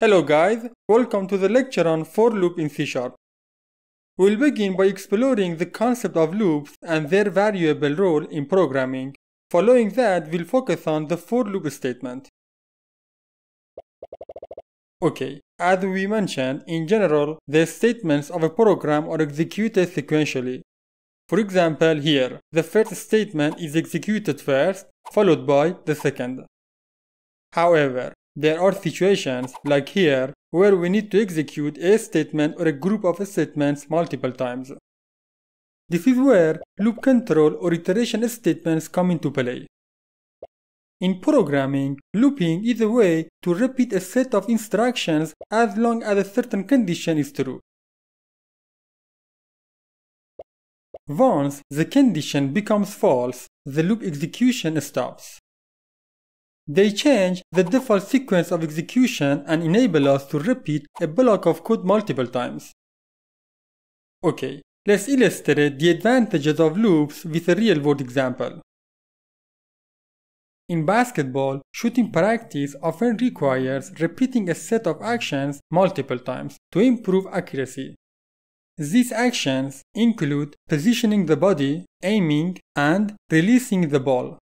Hello guys, welcome to the lecture on for loop in C#. We'll begin by exploring the concept of loops and their variable role in programming. Following that, we'll focus on the for loop statement. Okay, as we mentioned, in general, the statements of a program are executed sequentially. For example, here, the first statement is executed first, followed by the second. However, there are situations, like here, where we need to execute a statement or a group of statements multiple times. This is where loop control or iteration statements come into play. In programming, looping is a way to repeat a set of instructions as long as a certain condition is true. Once the condition becomes false, the loop execution stops. They change the default sequence of execution and enable us to repeat a block of code multiple times. Okay, let's illustrate the advantages of loops with a real-world example. In basketball, shooting practice often requires repeating a set of actions multiple times to improve accuracy. These actions include positioning the body, aiming, and releasing the ball.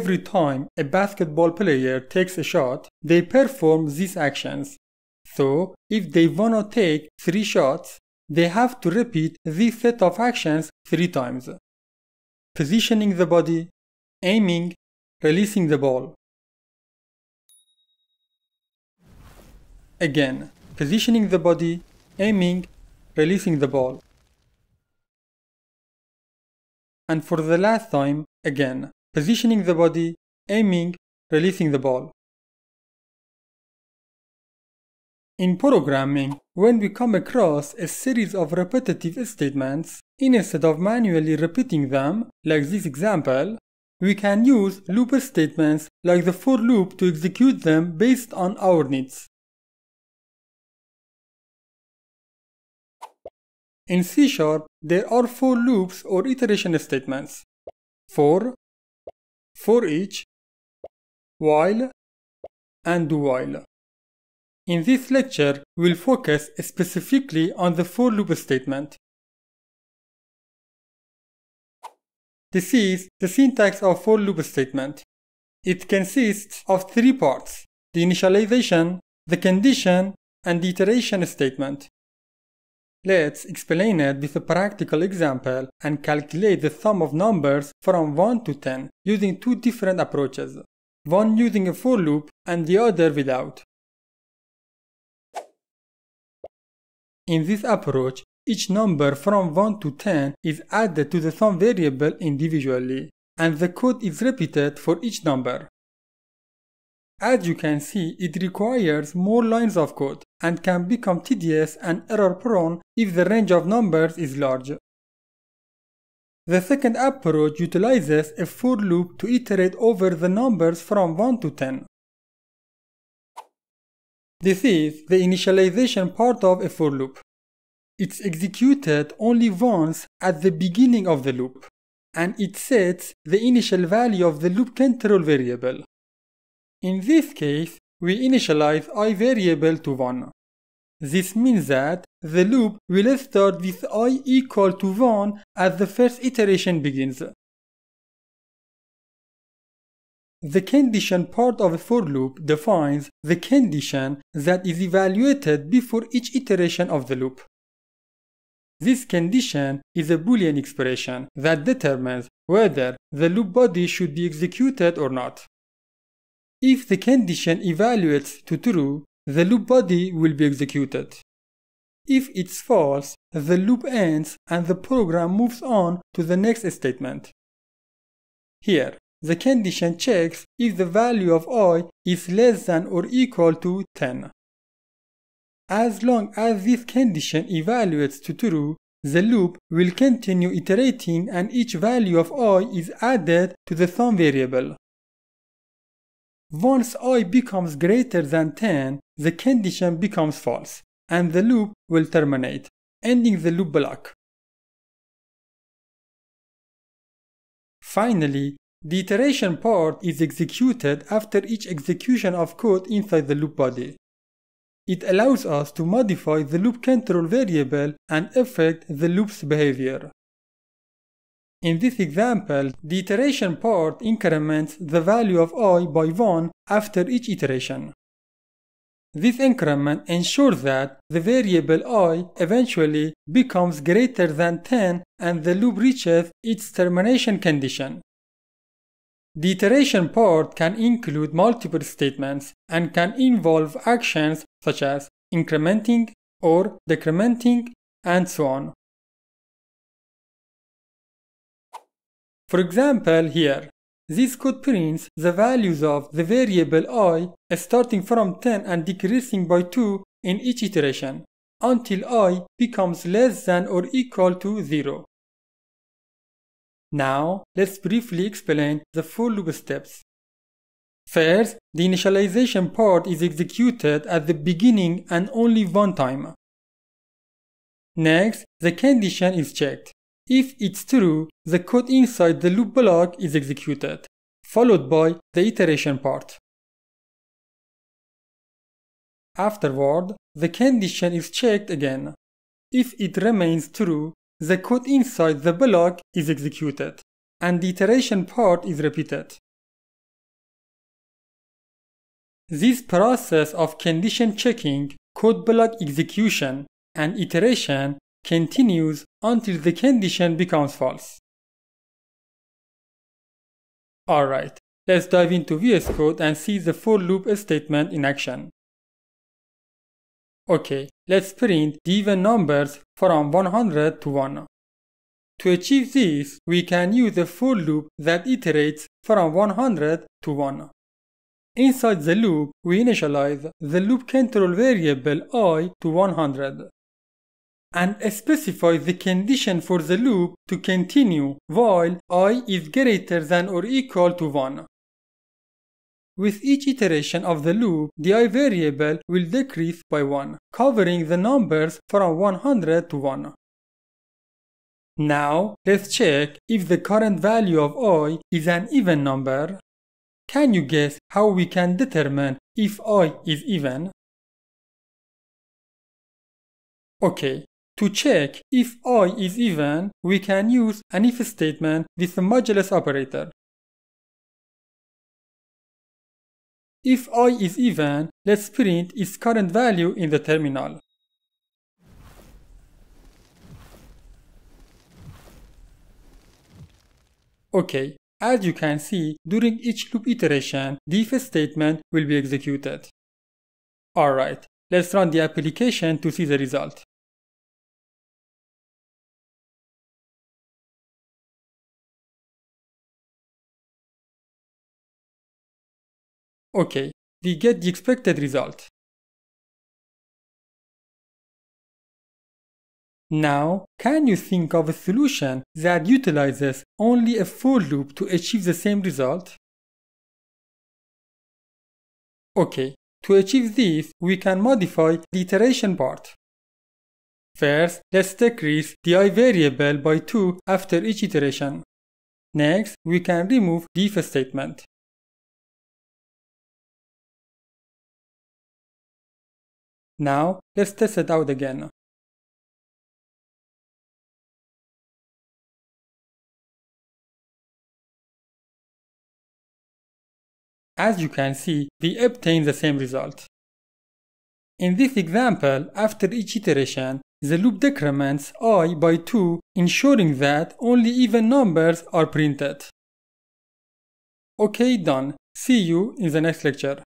Every time a basketball player takes a shot, they perform these actions. So, if they wanna take 3 shots, they have to repeat this set of actions 3 times. Positioning the body, aiming, releasing the ball. Again, positioning the body, aiming, releasing the ball. And for the last time, again. Positioning the body, aiming, releasing the ball. In programming, when we come across a series of repetitive statements, instead of manually repeating them, like this example, we can use loop statements like the for loop to execute them based on our needs. In C#, there are for loops or iteration statements. For each, while, and while. In this lecture, we'll focus specifically on the for loop statement. This is the syntax of for loop statement. It consists of 3 parts: the initialization, the condition, and the iteration statement. Let's explain it with a practical example and calculate the sum of numbers from 1 to 10 using 2 different approaches, one using a for loop and the other without. In this approach, each number from 1 to 10 is added to the sum variable individually, and the code is repeated for each number. As you can see, it requires more lines of code and can become tedious and error-prone if the range of numbers is large. The second approach utilizes a for loop to iterate over the numbers from 1 to 10. This is the initialization part of a for loop. It's executed only once at the beginning of the loop, and it sets the initial value of the loop control variable. In this case, we initialize I variable to 1. This means that the loop will start with I equal to 1 as the first iteration begins. The condition part of a for loop defines the condition that is evaluated before each iteration of the loop. This condition is a Boolean expression that determines whether the loop body should be executed or not. If the condition evaluates to true, the loop body will be executed. If it's false, the loop ends and the program moves on to the next statement. Here, the condition checks if the value of I is less than or equal to 10. As long as this condition evaluates to true, the loop will continue iterating and each value of I is added to the sum variable. Once I becomes greater than 10, the condition becomes false, and the loop will terminate, ending the loop block. Finally, the iteration part is executed after each execution of code inside the loop body. It allows us to modify the loop control variable and affect the loop's behavior. In this example, the iteration part increments the value of I by 1 after each iteration. This increment ensures that the variable I eventually becomes greater than 10 and the loop reaches its termination condition. The iteration part can include multiple statements and can involve actions such as incrementing or decrementing and so on. For example, here, this code prints the values of the variable I starting from 10 and decreasing by 2 in each iteration, until I becomes less than or equal to 0. Now, let's briefly explain the for loop steps. First, the initialization part is executed at the beginning and only one time. Next, the condition is checked. If it's true, the code inside the loop block is executed, followed by the iteration part. Afterward, the condition is checked again. If it remains true, the code inside the block is executed, and the iteration part is repeated. This process of condition checking, code block execution, and iteration continues until the condition becomes false. Alright, let's dive into VS Code and see the for loop statement in action. Okay, let's print the even numbers from 100 to 1. To achieve this, we can use a for loop that iterates from 100 to 1. Inside the loop, we initialize the loop control variable I to 100 and specify the condition for the loop to continue while I is greater than or equal to 1. With each iteration of the loop, the I variable will decrease by 1, covering the numbers from 100 to 1. Now, let's check if the current value of I is an even number. Can you guess how we can determine if I is even? Okay, to check if I is even, we can use an if statement with the modulus operator. If I is even, let's print its current value in the terminal. Okay, as you can see, during each loop iteration, the if statement will be executed. Alright, let's run the application to see the result. Okay, we get the expected result. Now, can you think of a solution that utilizes only a for loop to achieve the same result? Okay, to achieve this, we can modify the iteration part. First, let's decrease the I variable by 2 after each iteration. Next, we can remove the if statement. Now, let's test it out again. As you can see, we obtain the same result. In this example, after each iteration, the loop decrements I by 2, ensuring that only even numbers are printed. Okay, done. See you in the next lecture.